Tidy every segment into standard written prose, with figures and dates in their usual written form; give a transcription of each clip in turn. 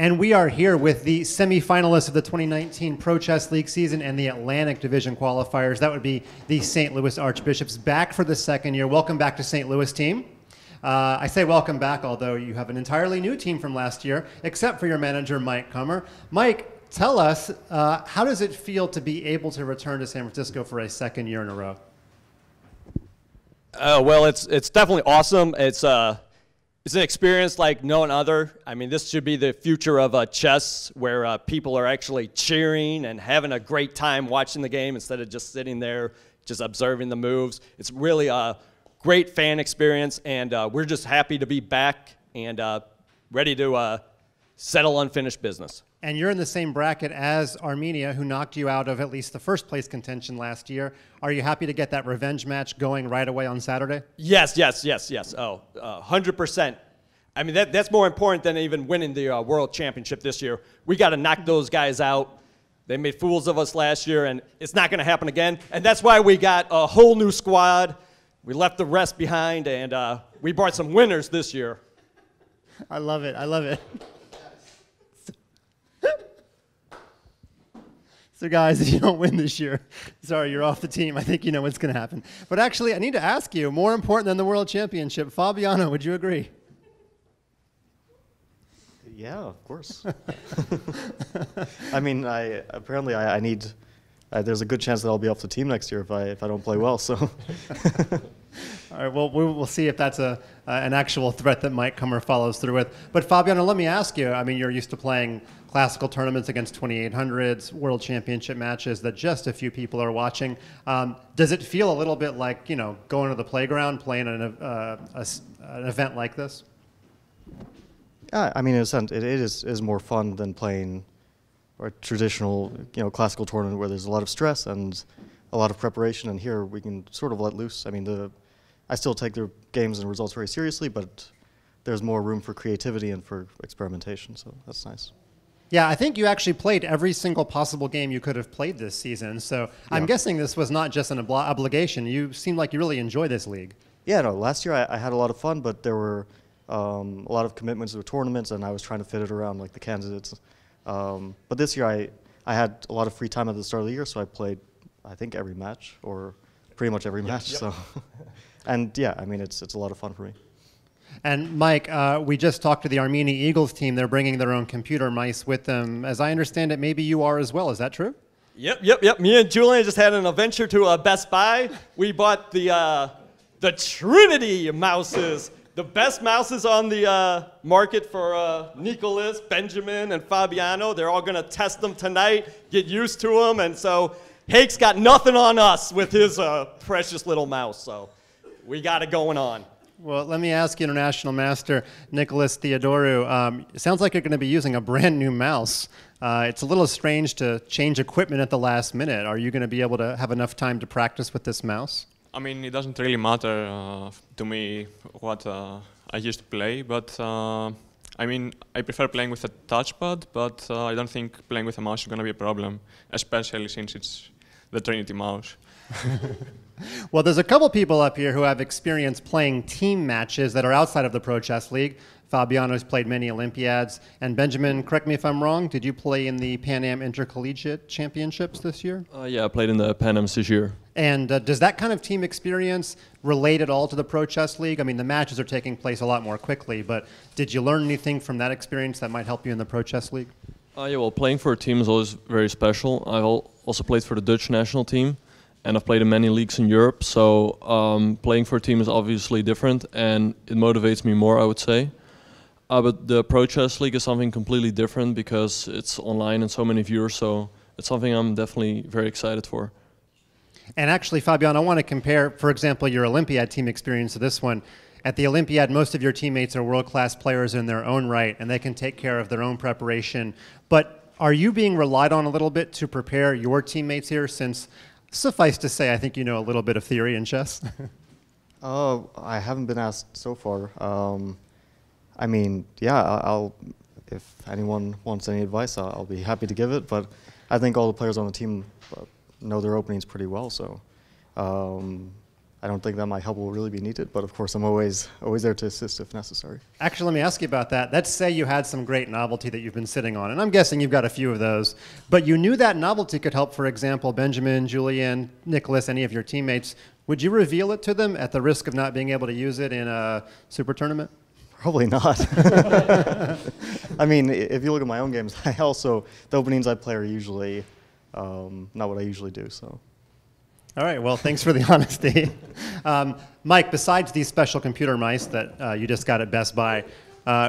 And we are here with the semifinalists of the 2019 Pro Chess League season and the Atlantic Division qualifiers. That would be the St. Louis Archbishops, back for the second year. Welcome back to St. Louis team. I say welcome back, although you have an entirely new team from last year, except for your manager, Mike Kummer. Mike, tell us, how does it feel to be able to return to San Francisco for a second year in a row? Well, it's definitely awesome. It's an experience like none other. I mean, this should be the future of chess, where people are actually cheering and having a great time watching the game instead of just sitting there, just observing the moves. It's really a great fan experience, and we're just happy to be back and ready to settle unfinished business. And you're in the same bracket as Armenia, who knocked you out of at least the first place contention last year. Are you happy to get that revenge match going right away on Saturday? Yes. Oh, 100%. I mean, that's more important than even winning the World Championship this year. We got to knock those guys out. They made fools of us last year, and it's not going to happen again. And that's why we got a whole new squad. We left the rest behind, and we brought some winners this year. I love it. I love it. So guys, if you don't win this year, sorry, you're off the team. I think you know what's going to happen. But actually, I need to ask you, more important than the World Championship, Fabiano, would you agree? Yeah, of course. I mean, apparently I need, there's a good chance that I'll be off the team next year if I don't play well, so. All right, well, we'll see if that's an actual threat that Mike Kummer follows through with. But Fabiano, let me ask you, I mean, you're used to playing classical tournaments against 2800s, world championship matches that just a few people are watching. Does it feel a little bit like, you know, going to the playground, playing an event like this? I mean, in a sense, it is more fun than playing a traditional, you know, classical tournament where there's a lot of stress and a lot of preparation. And here we can sort of let loose. I mean, I still take their games and results very seriously, but there's more room for creativity and for experimentation, so that's nice. Yeah, I think you actually played every single possible game you could have played this season, so yeah. I'm guessing this was not just an obligation. You seem like you really enjoy this league. Yeah, no, last year I had a lot of fun, but there were a lot of commitments to tournaments, and I was trying to fit it around, like the candidates. But this year I had a lot of free time at the start of the year, so I played, I think, every match, or pretty much every match. Yep. So, and yeah, I mean, it's a lot of fun for me. And Mike, we just talked to the Armenian Eagles team. They're bringing their own computer mice with them. As I understand it, maybe you are as well. Is that true? Yep. Me and Julian just had an adventure to Best Buy. We bought the Trinity mouses, the best mouses on the market for Nicholas, Benjamin, and Fabiano. They're all going to test them tonight, get used to them. And so Hake's got nothing on us with his precious little mouse. So we got it going on. Well, let me ask you, International Master Nicholas Theodorou, it sounds like you're going to be using a brand new mouse. It's a little strange to change equipment at the last minute. Are you going to be able to have enough time to practice with this mouse? I mean, it doesn't really matter to me what I used to play, but I mean, I prefer playing with a touchpad, but I don't think playing with a mouse is going to be a problem, especially since it's the Trinity mouse. Well, there's a couple people up here who have experience playing team matches that are outside of the Pro Chess League. Fabiano's played many Olympiads. And Benjamin, correct me if I'm wrong, did you play in the Pan Am Intercollegiate Championships this year? Yeah, I played in the Pan Ams this year. And does that kind of team experience relate at all to the Pro Chess League? I mean, the matches are taking place a lot more quickly, but did you learn anything from that experience that might help you in the Pro Chess League? Yeah, well, playing for a team is always very special. I also played for the Dutch national team. And I've played in many leagues in Europe, so playing for a team is obviously different, and it motivates me more, I would say. But the Pro Chess League is something completely different because it's online and so many viewers, so it's something I'm definitely very excited for. And actually, Fabian, I want to compare, for example, your Olympiad team experience to this one. At the Olympiad, most of your teammates are world-class players in their own right, and they can take care of their own preparation. But are you being relied on a little bit to prepare your teammates here, since suffice to say, I think you know a little bit of theory in chess? Oh, I haven't been asked so far. I mean, yeah, if anyone wants any advice, I'll be happy to give it. But I think all the players on the team know their openings pretty well. So I don't think that my help will really be needed, but of course I'm always there to assist if necessary. Actually, let me ask you about that. Let's say you had some great novelty that you've been sitting on, and I'm guessing you've got a few of those, but you knew that novelty could help, for example, Benjamin, Julian, Nicholas, any of your teammates. Would you reveal it to them at the risk of not being able to use it in a super tournament? Probably not. I mean, if you look at my own games, I also, the openings I play are usually not what I usually do, so. All right, well, thanks for the honesty. Mike, besides these special computer mice that you just got at Best Buy,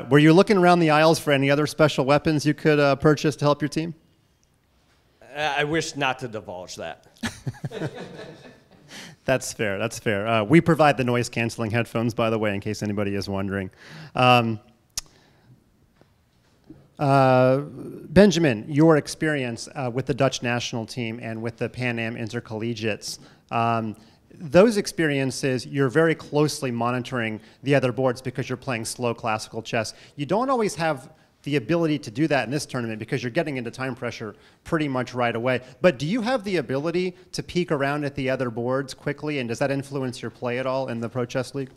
were you looking around the aisles for any other special weapons you could purchase to help your team? I wish not to divulge that. That's fair, that's fair. We provide the noise-canceling headphones, by the way, in case anybody is wondering. Benjamin, your experience with the Dutch national team and with the Pan Am Intercollegiates, those experiences, you're very closely monitoring the other boards because you're playing slow classical chess. You don't always have the ability to do that in this tournament because you're getting into time pressure pretty much right away. But do you have the ability to peek around at the other boards quickly, and does that influence your play at all in the Pro Chess League?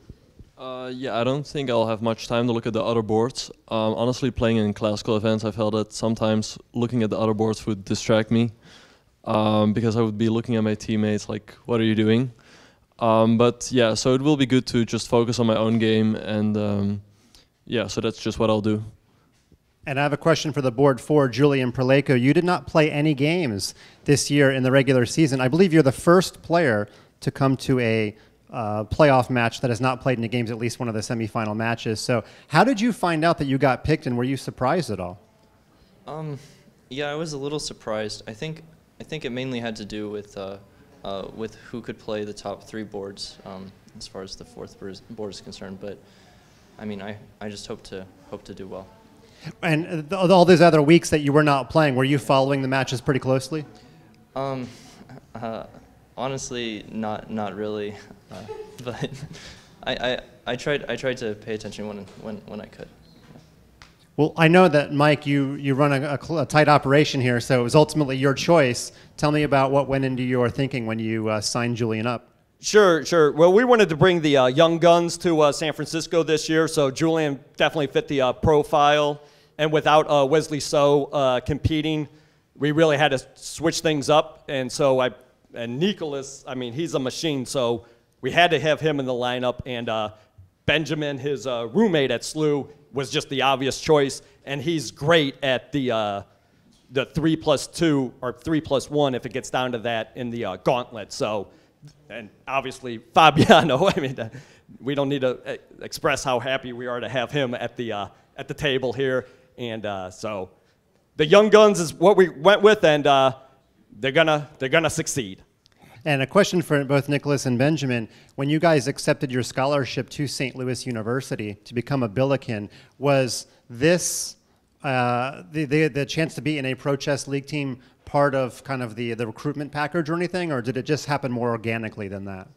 Yeah, I don't think I'll have much time to look at the other boards. Honestly, playing in classical events, I felt that sometimes looking at the other boards would distract me because I would be looking at my teammates like, what are you doing? But yeah, so it will be good to just focus on my own game, and yeah, so that's just what I'll do. And I have a question for the board for Julian Perleko. You did not play any games this year in the regular season. I believe you're the first player to come to a playoff match that has not played any games, at least one of the semifinal matches. So how did you find out that you got picked, and were you surprised at all? Yeah, I was a little surprised. I think it mainly had to do with who could play the top three boards as far as the fourth board is concerned. But I mean, I just hope to do well. And all those other weeks that you were not playing, were you following the matches pretty closely? Honestly, not really, but I tried to pay attention when I could. Well, I know that, Mike, you run a tight operation here, so it was ultimately your choice. Tell me about what went into your thinking when you signed Julian up. Sure. Well, we wanted to bring the young guns to San Francisco this year, so Julian definitely fit the profile, and without Wesley So competing, we really had to switch things up, and so and Nicholas, I mean, he's a machine, so we had to have him in the lineup. And Benjamin, his roommate at SLU, was just the obvious choice, and he's great at the 3+2 or 3+1 if it gets down to that in the gauntlet. So, and obviously Fabiano. I mean, we don't need to express how happy we are to have him at the table here. And so, the young guns is what we went with, and. They're gonna succeed. And a question for both Nicholas and Benjamin. When you guys accepted your scholarship to St. Louis University to become a Billiken, was this the chance to be in a Pro Chess League team part of kind of the recruitment package or anything, or did it just happen more organically than that?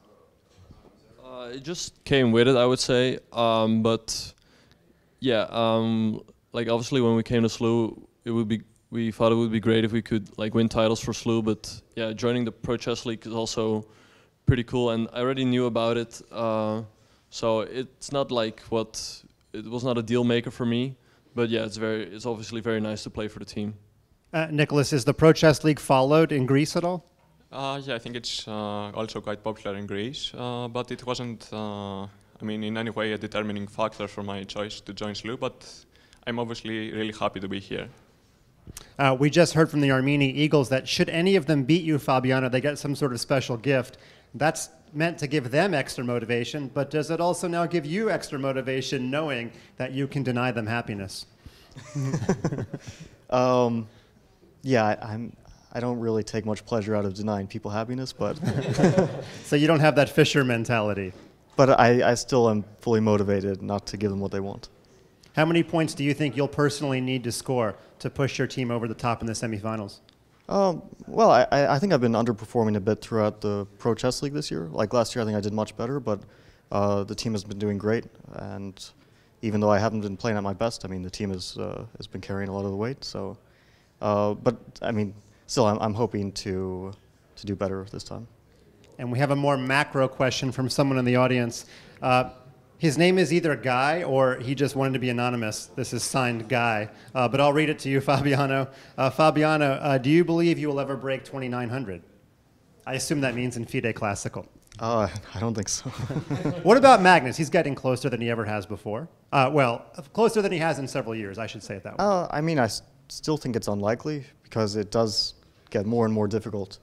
It just came with it, I would say. But yeah, like obviously when we came to SLU, it would be. We thought it would be great if we could like win titles for SLU, but yeah, joining the Pro Chess League is also pretty cool, and I already knew about it, so it's not like it was not a deal maker for me, but yeah, it's obviously very nice to play for the team. Nicholas, is the Pro Chess League followed in Greece at all? Yeah, I think it's also quite popular in Greece, but it wasn't, I mean, in any way a determining factor for my choice to join SLU, but I'm obviously really happy to be here. We just heard from the Armenian Eagles that should any of them beat you, Fabiano, they get some sort of special gift. That's meant to give them extra motivation, but does it also now give you extra motivation knowing that you can deny them happiness? Yeah, I don't really take much pleasure out of denying people happiness, but... So you don't have that Fisher mentality? But I still am fully motivated not to give them what they want. How many points do you think you'll personally need to score to push your team over the top in the semifinals? Well, I think I've been underperforming a bit throughout the Pro Chess League this year. Like last year, I think I did much better, but the team has been doing great. And even though I haven't been playing at my best, I mean, the team has been carrying a lot of the weight. So, but I mean, still, I'm hoping to do better this time. And we have a more macro question from someone in the audience. His name is either Guy or he just wanted to be anonymous. This is signed Guy. But I'll read it to you, Fabiano. Fabiano, do you believe you will ever break 2,900? I assume that means in Fide Classical. I don't think so. What about Magnus? He's getting closer than he ever has before. Well, closer than he has in several years, I should say it that way. I mean, I still think it's unlikely because it does get more and more difficult.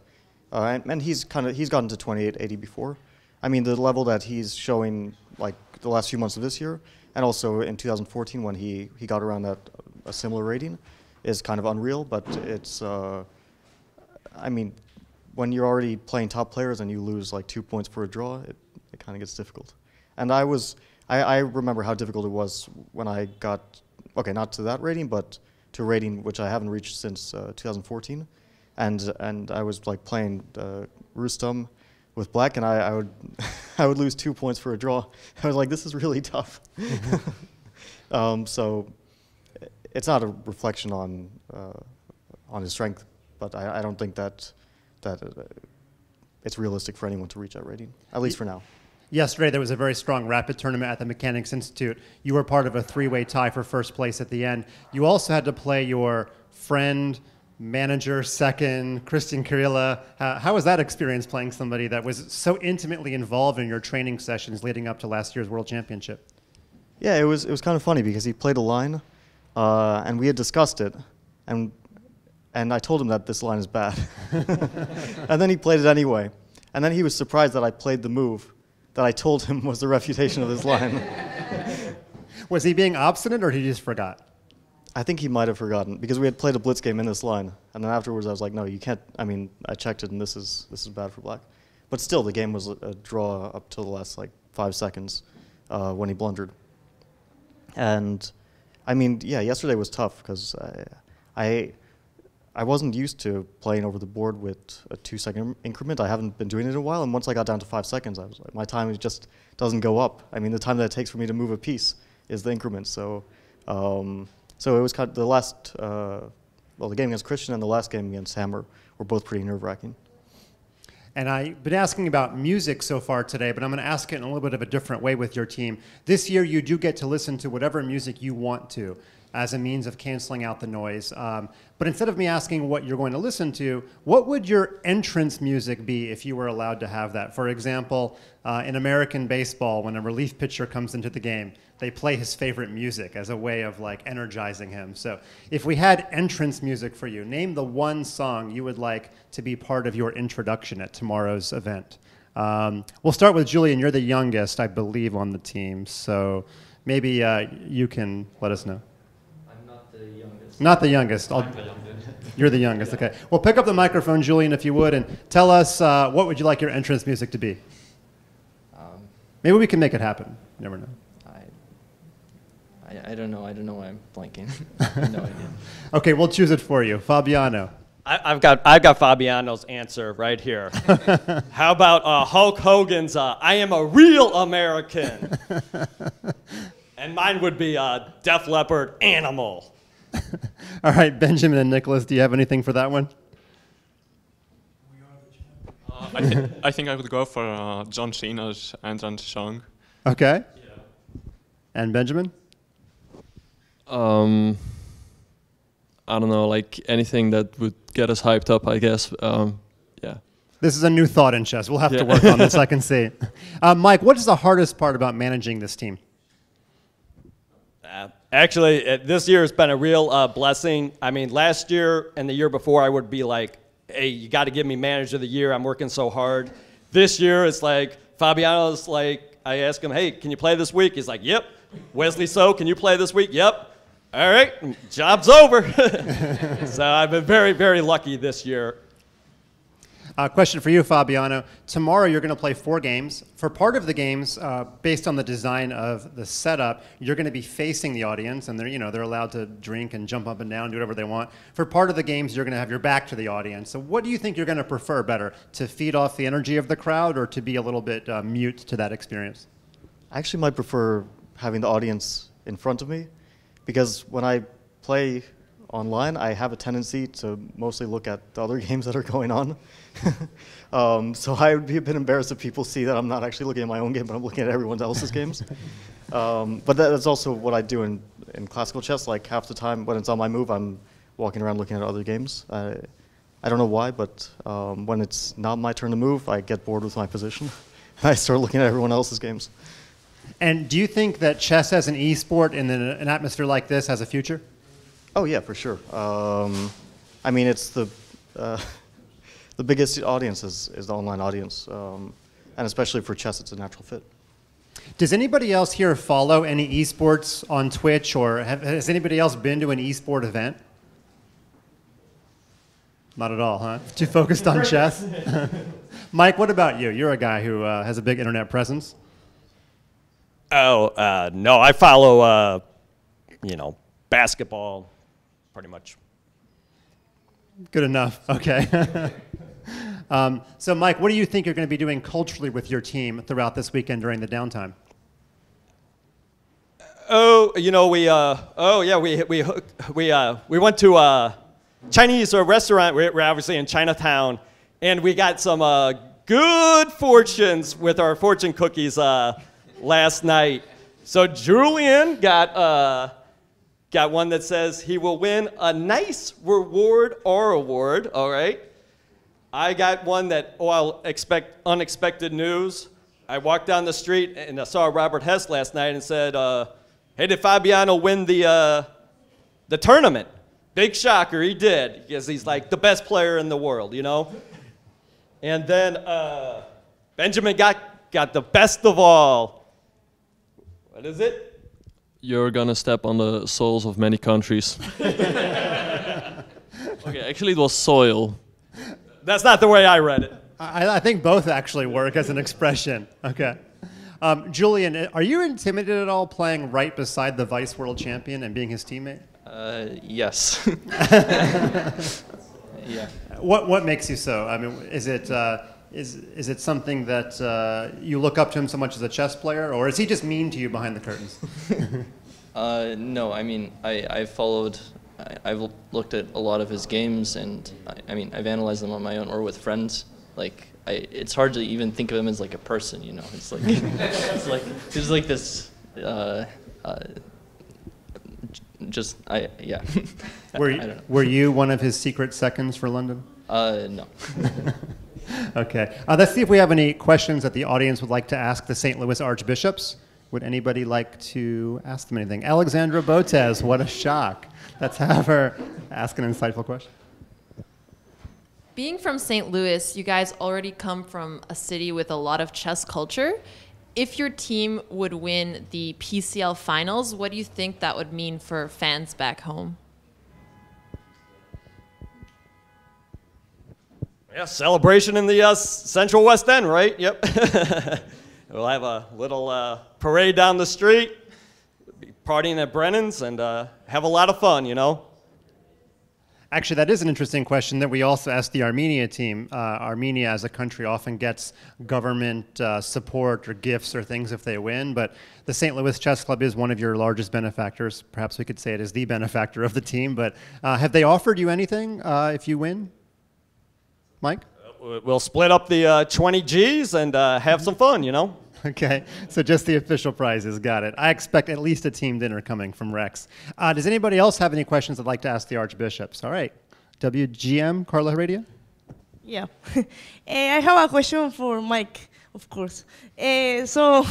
And he's gotten to 2880 before. I mean, the level that he's showing like the last few months of this year, and also in 2014 when he got around that a similar rating, is kind of unreal. But it's, I mean, when you're already playing top players and you lose like 2 points for a draw, it kind of gets difficult. And I remember how difficult it was when I got, okay, not to that rating, but to a rating which I haven't reached since 2014. And I was like playing Rustam with black, and I would I would lose 2 points for a draw. I was like, this is really tough. Mm-hmm. So it's not a reflection on his strength, but I don't think that it's realistic for anyone to reach that rating, at least for now. Yesterday, there was a very strong rapid tournament at the Mechanics Institute. You were part of a three-way tie for first place at the end. You also had to play your friend, manager, second, Christian Kirilla. How was that experience playing somebody that was so intimately involved in your training sessions leading up to last year's World Championship? Yeah, it was kind of funny because he played a line, and we had discussed it, and I told him that this line is bad. And then he played it anyway. And then he was surprised that I played the move that I told him was the refutation of his line. Was he being obstinate, or he just forgot? I think he might have forgotten, because we had played a blitz game in this line. And then afterwards I was like, no, you can't. I mean, I checked it, and this is bad for black. But still, the game was a draw up to the last like 5 seconds when he blundered. And, I mean, yeah, yesterday was tough, because I wasn't used to playing over the board with a 2-second increment. I haven't been doing it in a while, and once I got down to 5 seconds, I was like, my time just doesn't go up. I mean, the time that it takes for me to move a piece is the increment. So, so it was kind of the last, well, the game against Christian and the last game against Hammer were both pretty nerve-wracking. And I've been asking about music so far today, but I'm going to ask it in a little bit of a different way with your team. This year, you do get to listen to whatever music you want to, as a means of canceling out the noise. But instead of me asking what you're going to listen to, what would your entrance music be if you were allowed to have that? For example, in American baseball, when a relief pitcher comes into the game, they play his favorite music as a way of like energizing him. So if we had entrance music for you, name the one song you would like to be part of your introduction at tomorrow's event. We'll start with Julian. You're the youngest, I believe, on the team. So maybe you can let us know. Not the youngest. You're the youngest, okay. Well, pick up the microphone, Julian, if you would, and tell us what would you like your entrance music to be? Maybe we can make it happen. You never know. I don't know. I don't know why I'm blanking. I have no idea. Okay, we'll choose it for you. Fabiano. I've got Fabiano's answer right here. How about Hulk Hogan's I Am a Real American? And mine would be Def Leppard, Animal. All right, Benjamin and Nicholas, do you have anything for that one? I think I would go for John Cena's entrance song. Okay. Yeah. And Benjamin? I don't know, like anything that would get us hyped up, I guess. Yeah. This is a new thought in chess. We'll have to work on this, I can see. Mike, what is the hardest part about managing this team? Actually, this year has been a real blessing. I mean, last year and the year before, I would be like, hey, you got to give me manager of the year. I'm working so hard. This year, it's like, Fabiano's like, I ask him, hey, can you play this week? He's like, yep. Wesley So, can you play this week? Yep. All right, job's over. So I've been very, very lucky this year. Question for you, Fabiano. Tomorrow you're going to play 4 games. For part of the games, based on the design of the setup, you're going to be facing the audience, and they're allowed to drink and jump up and down, do whatever they want. For part of the games, you're going to have your back to the audience. So what do you think you're going to prefer better, to feed off the energy of the crowd or to be a little bit mute to that experience? I actually might prefer having the audience in front of me, because when I play online, I have a tendency to mostly look at the other games that are going on. So I would be a bit embarrassed if people see that I'm not actually looking at my own game, but I'm looking at everyone else's games. But that's also what I do in classical chess. Like half the time when it's on my move, I'm walking around looking at other games. I don't know why, but when it's not my turn to move, I get bored with my position. And I start looking at everyone else's games. And do you think that chess as an e-sport in an atmosphere like this has a future? Oh yeah, for sure. I mean, it's the biggest audience is the online audience. And especially for chess, it's a natural fit. Does anybody else here follow any esports on Twitch, or has anybody else been to an esport event? Not at all, huh? Too focused on chess? Mike, what about you? You're a guy who has a big internet presence. Oh, no, I follow, you know, basketball, pretty much. Good enough, okay. So Mike, what do you think you're going to be doing culturally with your team throughout this weekend during the downtime? Oh, you know, we went to a Chinese restaurant. We're obviously in Chinatown, and we got some good fortunes with our fortune cookies last night. So Julian got one that says he will win a nice reward or award, all right? I got one that, oh, I'll expect unexpected news. I walked down the street and I saw Robert Hess last night and said, hey, did Fabiano win the tournament? Big shocker, he did, because he's like the best player in the world, you know? And then Benjamin got the best of all. What is it? You're gonna step on the soils of many countries. Okay, actually it was soil. That's not the way I read it. I think both actually work as an expression. Okay. Julian, are you intimidated at all playing right beside the vice world champion and being his teammate? Yes. Yeah. What makes you so? I mean, is it something that you look up to him so much as a chess player, or is he just mean to you behind the curtains? No, I mean, I've looked at a lot of his games, and I mean, I've analyzed them on my own or with friends. Like, it's hard to even think of him as like a person, you know. It's like, he's like this, yeah. Were you one of his secret seconds for London? No. Okay. Let's see if we have any questions that the audience would like to ask the St. Louis Archbishops. Would anybody like to ask them anything? Alexandra Botez, what a shock. Let's have her ask an insightful question. Being from St. Louis, you guys already come from a city with a lot of chess culture. If your team would win the PCL finals, what do you think that would mean for fans back home? Yeah, celebration in the Central West End, right? Yep. We'll have a little parade down the street, partying at Brennan's, and have a lot of fun, you know? Actually, that is an interesting question that we also asked the Armenia team. Armenia as a country often gets government support or gifts or things if they win, but the St. Louis Chess Club is one of your largest benefactors. Perhaps we could say it is the benefactor of the team, but have they offered you anything if you win? Mike? We'll split up the 20 Gs and have some fun, you know? Okay, so just the official prizes, got it. I expect at least a team dinner coming from Rex. Does anybody else have any questions I'd like to ask the Archbishops? All right, WGM, Carla Heredia? Yeah, I have a question for Mike, of course. So,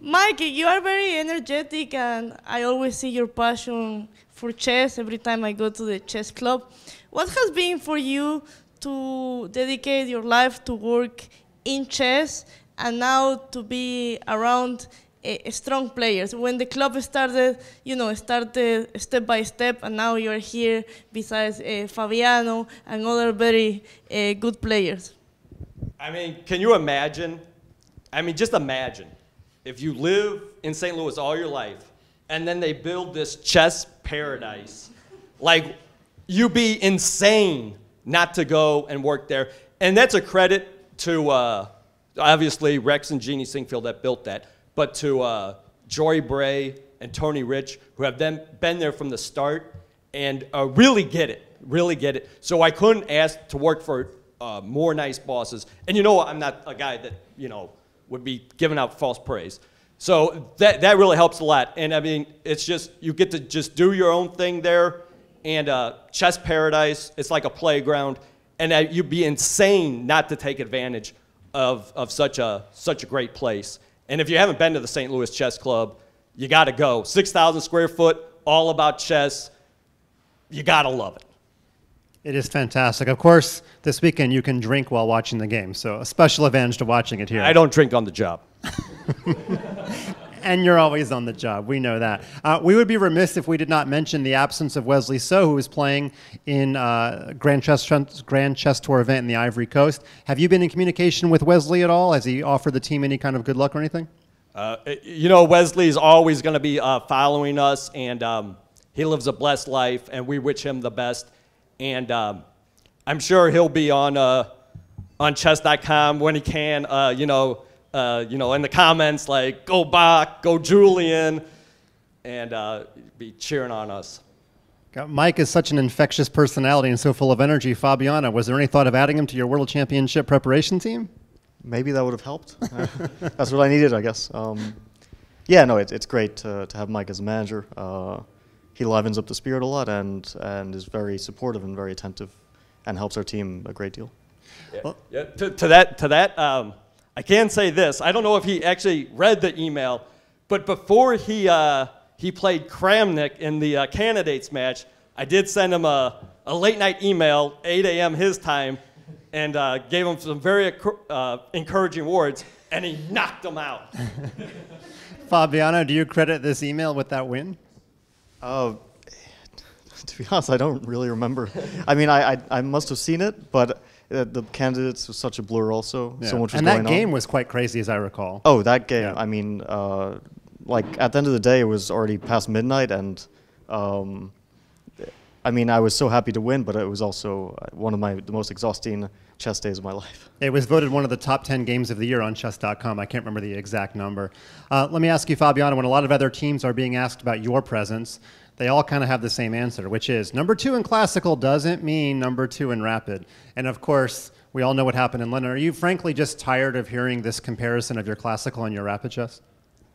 Mike, you are very energetic, and I always see your passion for chess every time I go to the chess club. What has been for you to dedicate your life to work in chess and now to be around strong players? When the club started, you know, started step by step, and now you're here besides Fabiano and other very good players. I mean, can you imagine? I mean, just imagine if you live in St. Louis all your life and then they build this chess paradise. Like, you'd be insane not to go and work there. And that's a credit to, obviously, Rex and Jeannie Singfield that built that, but to Joy Bray and Tony Rich, who have been there from the start and really get it. So I couldn't ask to work for more nice bosses. And you know what? I'm not a guy that, you know, would be giving out false praise. So that really helps a lot. And I mean, it's just, you get to just do your own thing there. And chess paradise, it's like a playground. And you'd be insane not to take advantage of such a great place. And if you haven't been to the St. Louis Chess Club, you gotta go. 6,000 square foot, all about chess. You gotta love it. It is fantastic. Of course, this weekend you can drink while watching the game, so a special advantage to watching it here. I don't drink on the job. And you're always on the job. We know that. We would be remiss if we did not mention the absence of Wesley So, who is playing in Grand Chess Tour event in the Ivory Coast. Have you been in communication with Wesley at all? Has he offered the team any kind of good luck or anything? You know, Wesley is always going to be following us, and he lives a blessed life, and we wish him the best. And I'm sure he'll be on chess.com when he can, in the comments, like, go Bach, go Julian, and be cheering on us. God, Mike is such an infectious personality and so full of energy. Fabiano, was there any thought of adding him to your World Championship preparation team? Maybe that would have helped. That's what I needed, I guess. Yeah, no, it's great to have Mike as a manager. He livens up the spirit a lot and is very supportive and very attentive and helps our team a great deal. Yeah. Well, yeah, to that, I can say this. I don't know if he actually read the email, but before he played Kramnik in the candidates match, I did send him a late night email, 8 a.m. his time, and gave him some very encouraging words, and he knocked him out. Fabiano, do you credit this email with that win? To be honest, I don't really remember. I mean, I must have seen it, but the candidates was such a blur also. Yeah. So much was going on. And that game was quite crazy, as I recall. Oh, that game. Yeah. I mean, like, at the end of the day, it was already past midnight, and I mean, I was so happy to win, but it was also one of the most exhausting chess days of my life. It was voted one of the top 10 games of the year on chess.com. I can't remember the exact number. Let me ask you, Fabiano, when a lot of other teams are being asked about your presence, they all kind of have the same answer, which is #2 in classical doesn't mean #2 in rapid. And of course, we all know what happened in London. Are you frankly just tired of hearing this comparison of your classical and your rapid chess?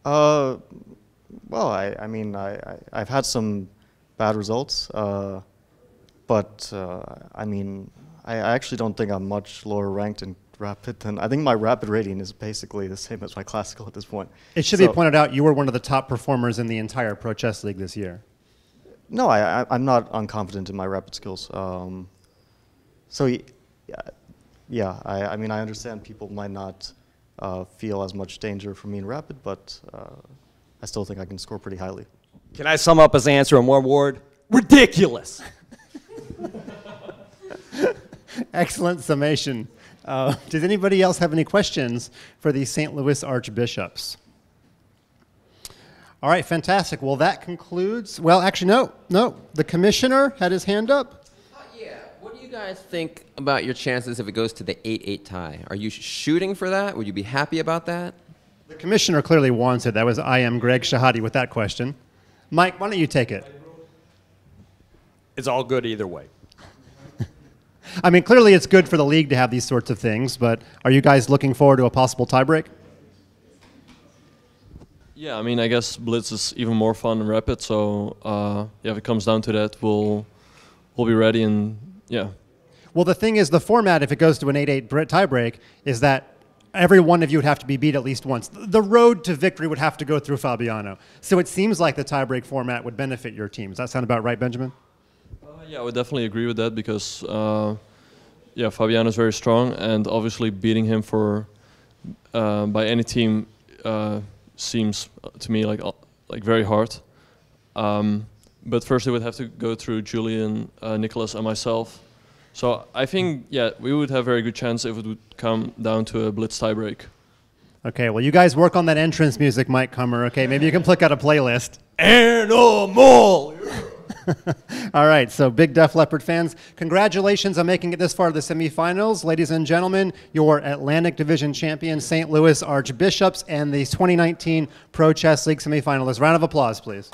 Well, I mean, I've had some bad results, but I mean, I actually don't think I'm much lower ranked in rapid than, I think my rapid rating is basically the same as my classical at this point. It should be pointed out you were one of the top performers in the entire Pro Chess League this year. No, I'm not unconfident in my rapid skills. I mean, I understand people might not feel as much danger from me in rapid, but I still think I can score pretty highly. Can I sum up his answer in one word? Ridiculous. Excellent summation. Does anybody else have any questions for the St. Louis Archbishops? All right, fantastic. Well, that concludes. Well, actually, no. The commissioner had his hand up. Yeah. What do you guys think about your chances if it goes to the 8-8 tie? Are you shooting for that? Would you be happy about that? The commissioner clearly wants it. That was I am Greg Shahadi with that question. Mike, why don't you take it? It's all good either way. I mean, clearly it's good for the league to have these sorts of things, but are you guys looking forward to a possible tiebreak? Yeah, I mean, I guess blitz is even more fun than rapid, so yeah, if it comes down to that, we'll be ready, and yeah. Well, the thing is, the format, if it goes to an 8-8 tiebreak, is that every one of you would have to be beat at least once. The road to victory would have to go through Fabiano. So it seems like the tiebreak format would benefit your team. Does that sound about right, Benjamin? Yeah, I would definitely agree with that because, yeah, Fabiano is very strong, and obviously beating him by any team seems to me like very hard. But first, they would have to go through Julian, Nicholas, and myself. So I think, yeah, we would have a very good chance if it would come down to a blitz tiebreak. Okay, well, you guys work on that entrance music, Mike Kummer. Okay, maybe you can pick out a playlist. Animal! All right, so big Def Leppard fans, congratulations on making it this far to the semifinals. Ladies and gentlemen, your Atlantic Division champion, St. Louis Archbishops, and the 2019 Pro Chess League semifinalists. Round of applause, please.